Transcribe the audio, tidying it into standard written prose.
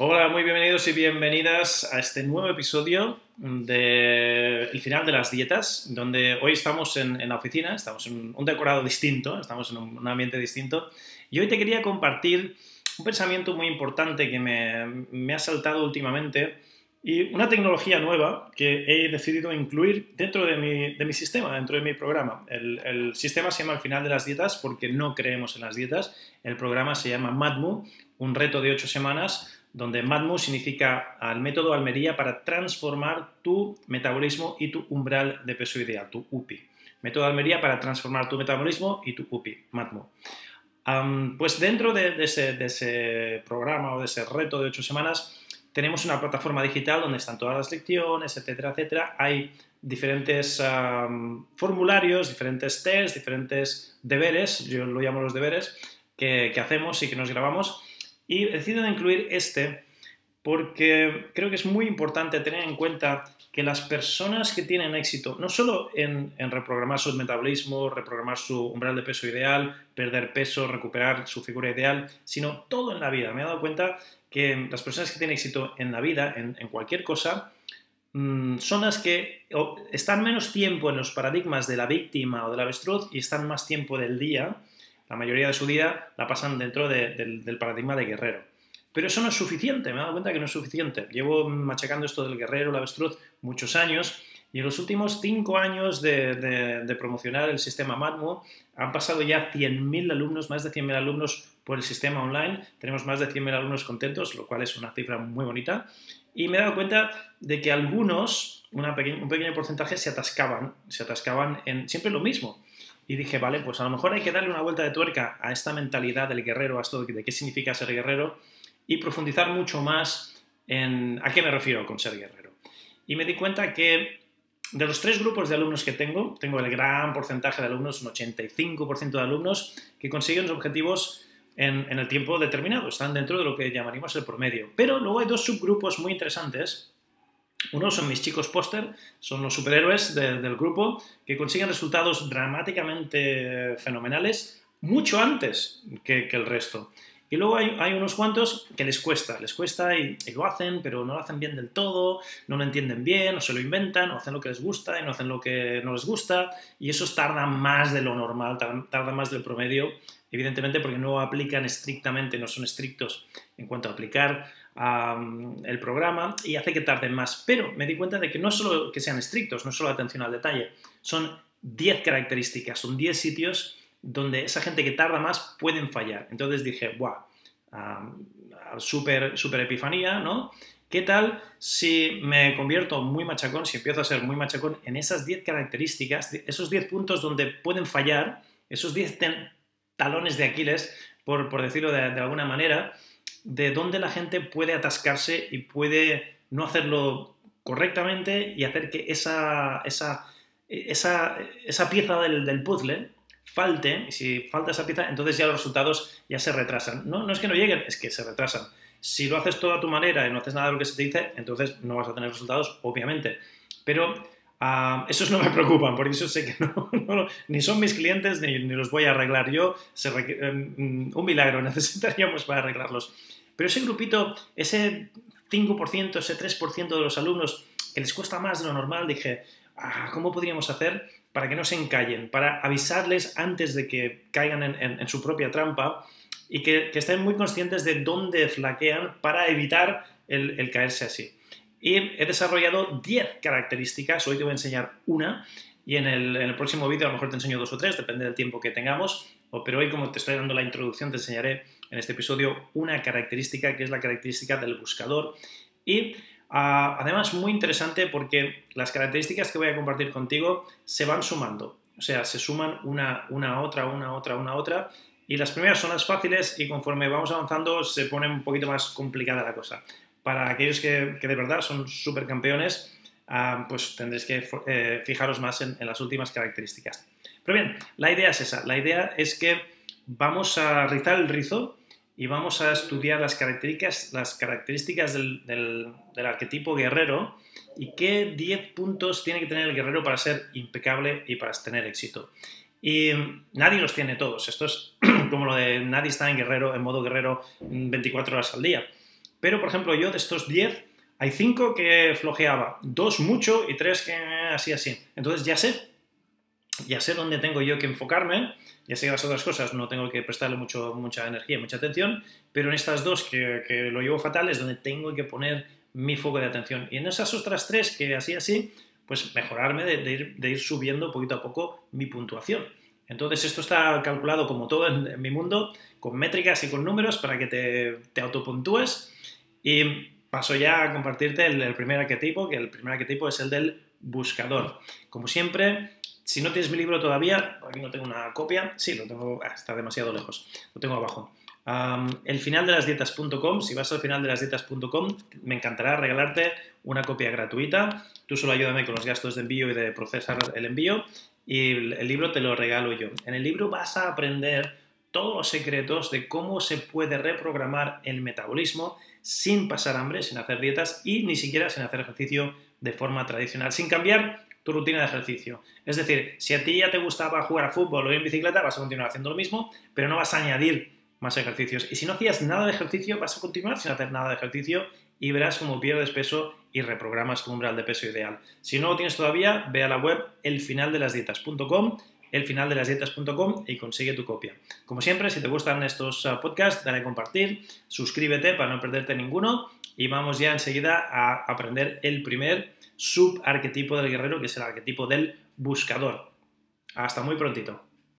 Hola, muy bienvenidos y bienvenidas a este nuevo episodio de El final de las dietas, donde hoy estamos en la oficina, estamos en un decorado distinto, estamos en un ambiente distinto, y hoy te quería compartir un pensamiento muy importante que me ha saltado últimamente y una tecnología nueva que he decidido incluir dentro de mi sistema, dentro de mi programa. El sistema se llama El final de las dietas porque no creemos en las dietas. El programa se llama MadMu, un reto de 8 semanas, donde MadMu significa el método Almería para transformar tu metabolismo y tu umbral de peso ideal, tu UPI. Método Almería para transformar tu metabolismo y tu UPI, MadMu. Pues dentro de ese programa o de ese reto de 8 semanas tenemos una plataforma digital donde están todas las lecciones, etcétera, etcétera. Hay diferentes formularios, diferentes tests, diferentes deberes, yo lo llamo los deberes, que hacemos y que nos grabamos. Y he decidido incluir este porque creo que es muy importante tener en cuenta que las personas que tienen éxito, no solo en reprogramar su metabolismo, reprogramar su umbral de peso ideal, perder peso, recuperar su figura ideal, sino todo en la vida. Me he dado cuenta que las personas que tienen éxito en la vida, en cualquier cosa, son las que están menos tiempo en los paradigmas de la víctima o del avestruz y están más tiempo del día. La mayoría de su día la pasan dentro del paradigma de guerrero. Pero eso no es suficiente, me he dado cuenta que no es suficiente. Llevo machacando esto del guerrero, la avestruz, muchos años, y en los últimos 5 años de promocionar el sistema MadMu han pasado ya 100.000 alumnos, más de 100.000 alumnos por el sistema online. Tenemos más de 100.000 alumnos contentos, lo cual es una cifra muy bonita. Y me he dado cuenta de que algunos, un pequeño porcentaje, se atascaban en siempre lo mismo. Y dije, vale, pues a lo mejor hay que darle una vuelta de tuerca a esta mentalidad del guerrero, a esto de qué significa ser guerrero, y profundizar mucho más en a qué me refiero con ser guerrero. Y me di cuenta que de los 3 grupos de alumnos que tengo el gran porcentaje de alumnos, un 85% de alumnos, que consiguen los objetivos en el tiempo determinado, están dentro de lo que llamaríamos el promedio. Pero luego hay 2 subgrupos muy interesantes. Uno son mis chicos póster, son los superhéroes del grupo que consiguen resultados dramáticamente fenomenales mucho antes que el resto. Y luego hay unos cuantos que les cuesta y lo hacen, pero no lo hacen bien del todo, no lo entienden bien, o se lo inventan, o hacen lo que les gusta y no hacen lo que no les gusta, y esos tardan más de lo normal, tardan más del promedio, evidentemente porque no aplican estrictamente, no son estrictos en cuanto a aplicar el programa y hace que tarden más. Pero me di cuenta de que no solo que sean estrictos, no solo atención al detalle, son 10 características, son 10 sitios donde esa gente que tarda más pueden fallar. Entonces dije, ¡buah! Súper epifanía, ¿no? ¿Qué tal si me convierto muy machacón, si empiezo a ser muy machacón en esas 10 características, esos 10 puntos donde pueden fallar, esos 10 talones de Aquiles, por decirlo de alguna manera, de dónde la gente puede atascarse y puede no hacerlo correctamente y hacer que esa pieza del puzzle falte, y si falta esa pieza, entonces ya los resultados ya se retrasan. No es que no lleguen, es que se retrasan. Si lo haces todo a tu manera y no haces nada de lo que se te dice, entonces no vas a tener resultados, obviamente. Pero esos no me preocupan, porque eso sé que ni son mis clientes ni los voy a arreglar yo. Un milagro necesitaríamos para arreglarlos. Pero ese grupito, ese 5%, ese 3% de los alumnos que les cuesta más de lo normal, dije, ¿cómo podríamos hacer para que no se encallen? Para avisarles antes de que caigan en su propia trampa y que estén muy conscientes de dónde flaquean para evitar el caerse así. Y he desarrollado 10 características, hoy te voy a enseñar una y en el próximo vídeo a lo mejor te enseño 2 o 3, depende del tiempo que tengamos, pero hoy como te estoy dando la introducción te enseñaré en este episodio una característica que es la característica del buscador y además muy interesante porque las características que voy a compartir contigo se van sumando, o sea, se suman una a otra. Y las primeras son las fáciles y conforme vamos avanzando se pone un poquito más complicada la cosa. Para aquellos que de verdad son súper campeones, pues tendréis que fijaros más en las últimas características. Pero bien, la idea es esa. La idea es que vamos a rizar el rizo y vamos a estudiar las características del arquetipo guerrero y qué 10 puntos tiene que tener el guerrero para ser impecable y para tener éxito. Y nadie los tiene todos. Esto es como lo de nadie está en modo guerrero 24 horas al día. Pero, por ejemplo, yo de estos 10, hay 5 que flojeaba, 2 mucho y 3 que así. Entonces ya sé dónde tengo yo que enfocarme, ya sé que las otras cosas no tengo que prestarle mucha energía, mucha atención, pero en estas 2 que lo llevo fatal es donde tengo que poner mi foco de atención. Y en esas otras 3 que así, pues mejorarme de ir subiendo poquito a poco mi puntuación. Entonces esto está calculado como todo en mi mundo, con métricas y con números para que te autopuntúes. Y paso ya a compartirte el primer arquetipo, que el primer arquetipo es el del buscador. Como siempre, si no tienes mi libro todavía, aquí no tengo una copia, sí, lo tengo, está demasiado lejos, lo tengo abajo. El final de las dietas.com, si vas al final de las dietas.com, me encantará regalarte una copia gratuita. Tú solo ayúdame con los gastos de envío y de procesar el envío y el libro te lo regalo yo. En el libro vas a aprender todos los secretos de cómo se puede reprogramar el metabolismo sin pasar hambre, sin hacer dietas y ni siquiera sin hacer ejercicio de forma tradicional, sin cambiar tu rutina de ejercicio. Es decir, si a ti ya te gustaba jugar a fútbol o ir en bicicleta, vas a continuar haciendo lo mismo, pero no vas a añadir más ejercicios. Y si no hacías nada de ejercicio, vas a continuar sin hacer nada de ejercicio y verás cómo pierdes peso y reprogramas tu umbral de peso ideal. Si no lo tienes todavía, ve a la web elfinaldelasdietas.com, elfinaldelasdietas.com y consigue tu copia. Como siempre, si te gustan estos podcasts, dale a compartir, suscríbete para no perderte ninguno y vamos ya enseguida a aprender el primer subarquetipo del guerrero, que es el arquetipo del buscador. Hasta muy prontito.